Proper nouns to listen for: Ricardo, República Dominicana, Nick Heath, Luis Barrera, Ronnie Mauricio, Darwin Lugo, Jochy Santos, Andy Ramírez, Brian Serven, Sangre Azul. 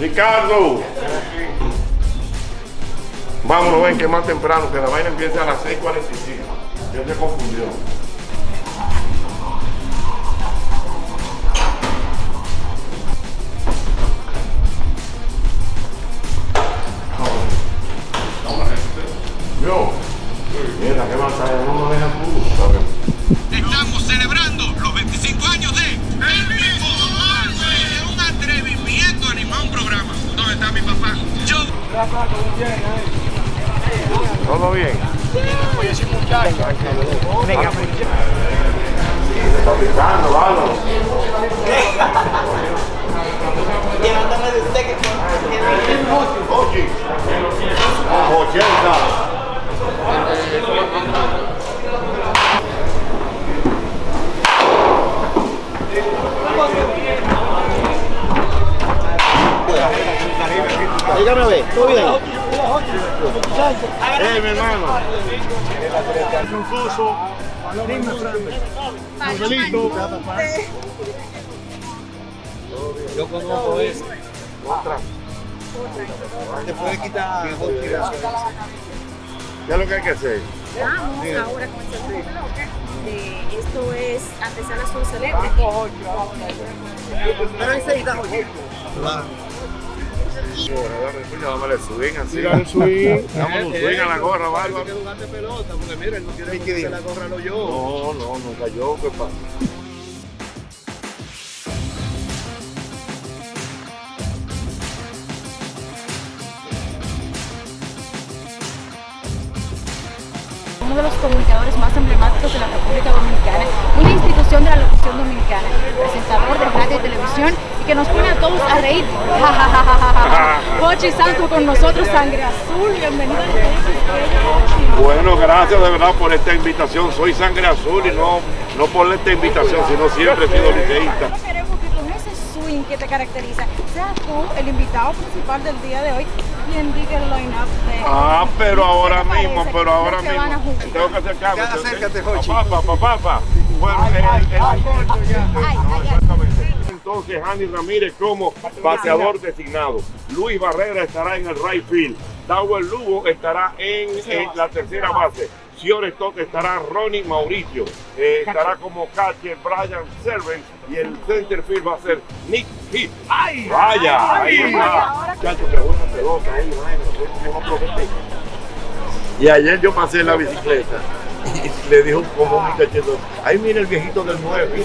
Ricardo, vámonos, ven que más temprano, que la vaina empieza a las 6:45. Yo se confundió. Yo, mira, qué batalla, no nos dejan tú. Estamos celebrando los 25 años de El Vivo. Un programa. ¿Dónde está mi papá? Yo. ¿Todo bien? Oye, sí, muchacho. Venga, se está picando, vamos. Llevándome de usted que Jochy. Jochy. Dígame a ver, ¿todo bien? Mi hermano. Es un coso. Angelito. Yo conozco eso. Otra. Te puede quitar. ¿Qué es lo que hay que hacer? Vamos ahora con este reloj. Esto es artesanas azul celeste. Pero enseguida, Jochy. Vamos a subir así. Vamos subir a la gorra, vale. Hay que jugar de pelota, porque mira, él no quiere que la gorra lo yo. No, no, nunca yo, ¿qué pasa? Uno de los comunicadores más emblemáticos de la República Dominicana, una institución de la locución dominicana, presentador de radio y televisión, y que nos pone a todos a reír. Jochy Santos con nosotros, Sangre Azul, bienvenido al Jochy. Bueno, gracias de verdad por esta invitación. Soy Sangre Azul y no por esta invitación, sino siempre he sido liceísta. No queremos que con ese swing que te caracteriza, seas tú el invitado principal del día de hoy. Pero ahora mismo, tengo que acercarme. Acércate, Jochy. Papá. Bueno, entonces Andy Ramírez como bateador designado. Luis Barrera estará en el right field. Darwin Lugo estará en la tercera base. Estará Ronnie Mauricio, estará como catcher Brian Serven, y el center field va a ser Nick Heath. ¡Ay! ¡Vaya! ¡Ahí va! Muchachos, que buena pelota, ahí va. Y ayer yo pasé en la bicicleta y le dijo como un muchachito, ahí mira el viejito del 9.